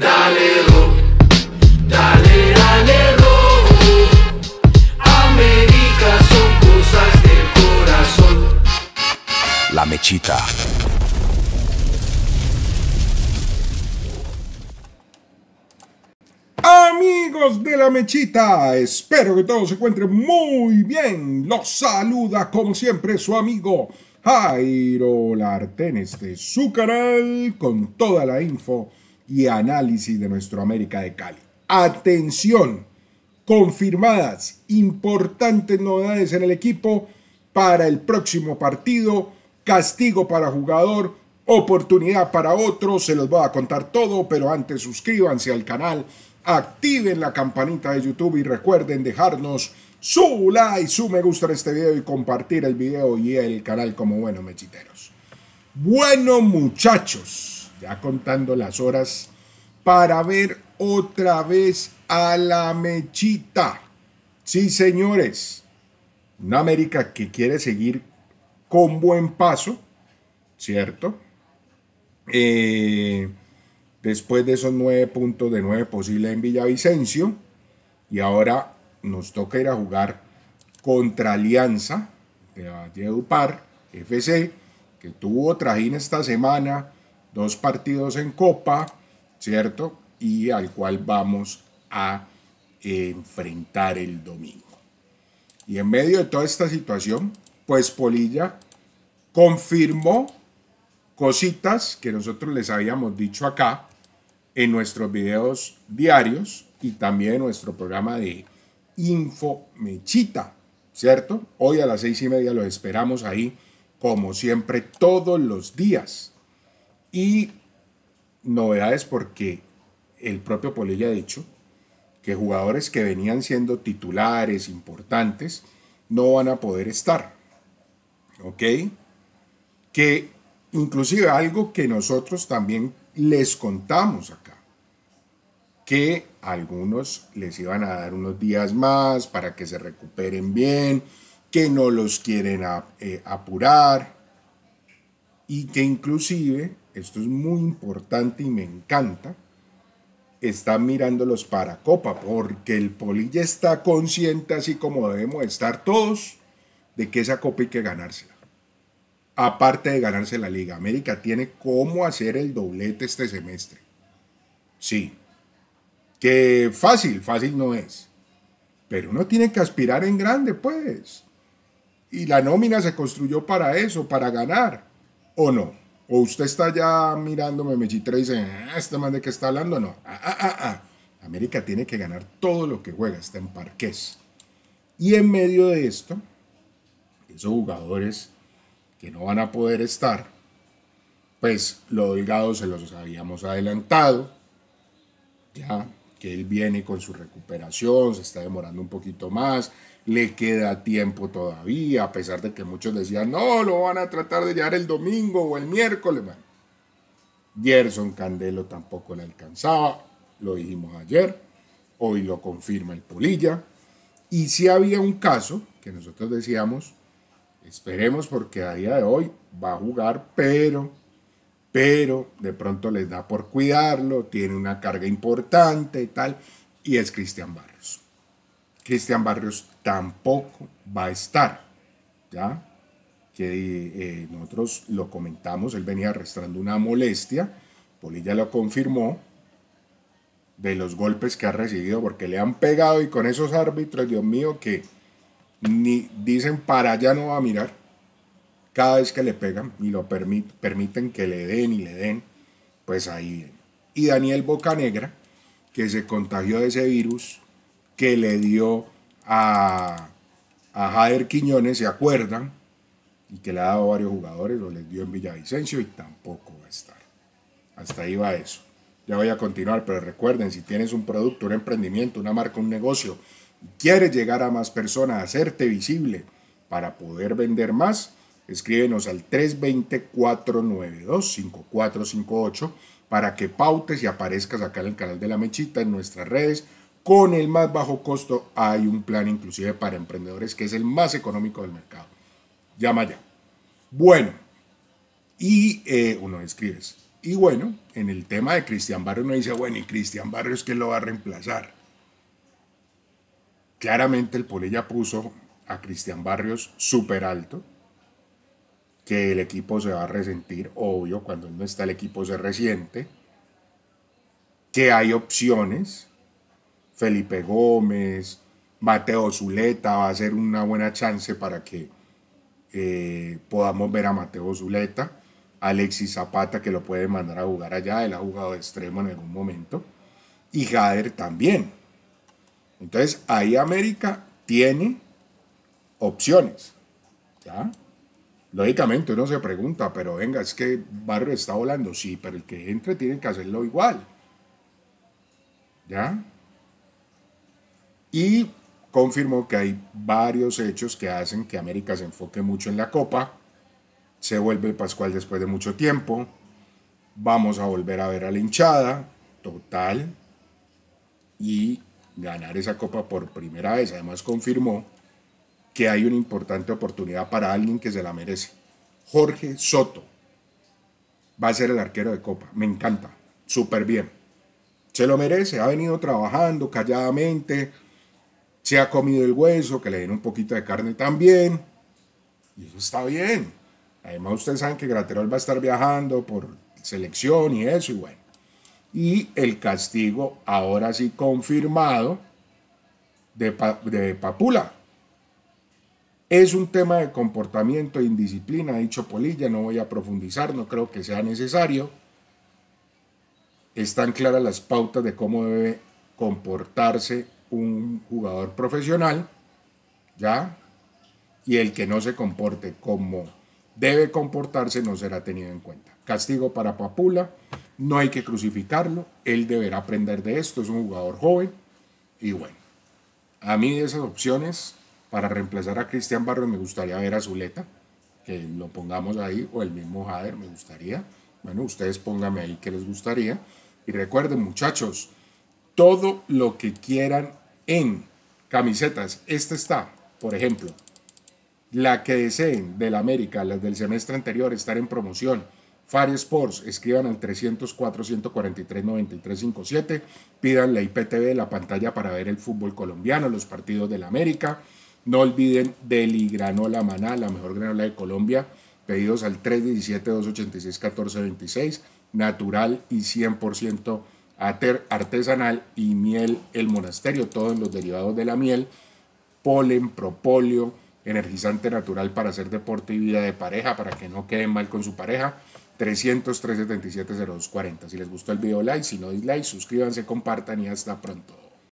Dale Ro, dale, dale Ro. América son cosas del corazón. La Mechita. Amigos de La Mechita, espero que todos se encuentren muy bien. Los saluda como siempre su amigo Jairo Alberto en este su canal con toda la info y análisis de nuestro América de Cali. Atención, confirmadas importantes novedades en el equipo para el próximo partido, castigo para jugador, oportunidad para otro, se los voy a contar todo, pero antes suscríbanse al canal. Activen la campanita de YouTube y recuerden dejarnos su like, su me gusta en este video y compartir el video y el canal como buenos mechiteros. Bueno, muchachos, ya contando las horas para ver otra vez a La Mechita. Sí, señores, una América que quiere seguir con buen paso, ¿cierto? Después de esos 9 puntos de 9 posibles en Villavicencio. Y ahora nos toca ir a jugar contra Alianza de Valledupar FC, que tuvo trajín esta semana, 2 partidos en Copa, ¿cierto? Y al cual vamos a enfrentar el domingo. Y en medio de toda esta situación, pues Polilla confirmó cositas que nosotros les habíamos dicho acá, en nuestros videos diarios y también en nuestro programa de Info Mechita, ¿cierto? Hoy a las 6:30 los esperamos ahí, como siempre, todos los días. Y novedades porque el propio Polilla ha dicho que jugadores que venían siendo titulares importantes no van a poder estar, ¿ok? Que inclusive algo que nosotros también les contamos acá, que algunos les iban a dar unos días más para que se recuperen bien, que no los quieren apurar y que inclusive, esto es muy importante y me encanta, están mirándolos para Copa, porque el Polilla está consciente, así como debemos estar todos, de que esa Copa hay que ganársela. Aparte de ganarse la Liga, América tiene cómo hacer el doblete este semestre. Sí. Que fácil, fácil no es. Pero uno tiene que aspirar en grande, pues. Y la nómina se construyó para eso, para ganar. ¿O no? ¿O usted está ya mirándome, Mechitra, y dice, este man de qué está hablando? No. América tiene que ganar todo lo que juega, está en parqués. Y en medio de esto, esos jugadores que no van a poder estar, pues lo Delgado se los habíamos adelantado, ya que él viene con su recuperación, se está demorando un poquito más, le queda tiempo todavía, a pesar de que muchos decían, no, lo van a tratar de llevar el domingo o el miércoles, man. Yerson Candelo tampoco le alcanzaba, lo dijimos ayer, hoy lo confirma el Polilla, y sí había un caso que nosotros decíamos, esperemos porque a día de hoy va a jugar, pero de pronto les da por cuidarlo, tiene una carga importante y tal, y es Cristian Barrios. Cristian Barrios tampoco va a estar, ¿ya? Que nosotros lo comentamos, él venía arrastrando una molestia, Polilla lo confirmó, de los golpes que ha recibido porque le han pegado y con esos árbitros, Dios mío, que ni dicen para allá no va a mirar cada vez que le pegan y lo permiten que le den y le den, pues ahí. Y Daniel Bocanegra, que se contagió de ese virus que le dio a Jader Quiñones, ¿se acuerdan? Y que le ha dado a varios jugadores, o les dio en Villavicencio y tampoco va a estar. Hasta ahí va eso. Ya voy a continuar, pero recuerden, si tienes un producto, un emprendimiento, una marca, un negocio, ¿quieres llegar a más personas, hacerte visible para poder vender más? Escríbenos al 320-492-5458 para que pautes y aparezcas acá en el canal de La Mechita, en nuestras redes. Con el más bajo costo hay un plan inclusive para emprendedores que es el más económico del mercado. Llama ya. Bueno, y uno escribes, Y bueno, en el tema de Cristian Barrios uno dice, bueno, ¿y Cristian Barrios qué lo va a reemplazar? Claramente el Polilla puso a Cristian Barrios súper alto, que el equipo se va a resentir, obvio, cuando él no está el equipo se resiente, que hay opciones, Felipe Gómez, Mateo Zuleta, va a ser una buena chance para que podamos ver a Mateo Zuleta, Alexis Zapata, que lo puede mandar a jugar allá, él ha jugado de extremo en algún momento, y Jader también. Entonces ahí América tiene opciones, ¿ya? Lógicamente uno se pregunta, pero venga, es que Barrio está volando, sí, pero el que entre tiene que hacerlo igual, ¿ya? Y confirmó que hay varios hechos que hacen que América se enfoque mucho en la Copa, se vuelve Pascual después de mucho tiempo, vamos a volver a ver a la hinchada, total, y ganar esa Copa por primera vez. Además confirmó que hay una importante oportunidad para alguien que se la merece. Jorge Soto va a ser el arquero de Copa, me encanta, súper bien. Se lo merece, ha venido trabajando calladamente, se ha comido el hueso, que le den un poquito de carne también, y eso está bien. Además ustedes saben que Graterol va a estar viajando por selección y eso, y bueno. Y el castigo ahora sí confirmado de Papula. Es un tema de comportamiento e indisciplina, ha dicho Polilla, no voy a profundizar, no creo que sea necesario. Están claras las pautas de cómo debe comportarse un jugador profesional, ¿ya? Y el que no se comporte como debe comportarse no será tenido en cuenta. Castigo para Papula, no hay que crucificarlo, él deberá aprender de esto, es un jugador joven, y bueno, a mí de esas opciones... Para reemplazar a Cristian Barrios me gustaría ver a Zuleta, que lo pongamos ahí, o el mismo Jader, me gustaría. Bueno, ustedes pónganme ahí que les gustaría. Y recuerden, muchachos, todo lo que quieran en camisetas. Esta está, por ejemplo, la que deseen del América, las del semestre anterior, estar en promoción. Farisports, escriban al 304-143-9357, pidan la IPTV de la pantalla para ver el fútbol colombiano, los partidos del América. No olviden Deli Granola Maná, la mejor granola de Colombia, pedidos al 317-286-1426, natural y 100% artesanal, y miel El Monasterio, todos los derivados de la miel, polen, propóleo, energizante natural para hacer deporte y vida de pareja, para que no queden mal con su pareja, 300-377-0240. Si les gustó el video, like, si no dislike, suscríbanse, compartan y hasta pronto.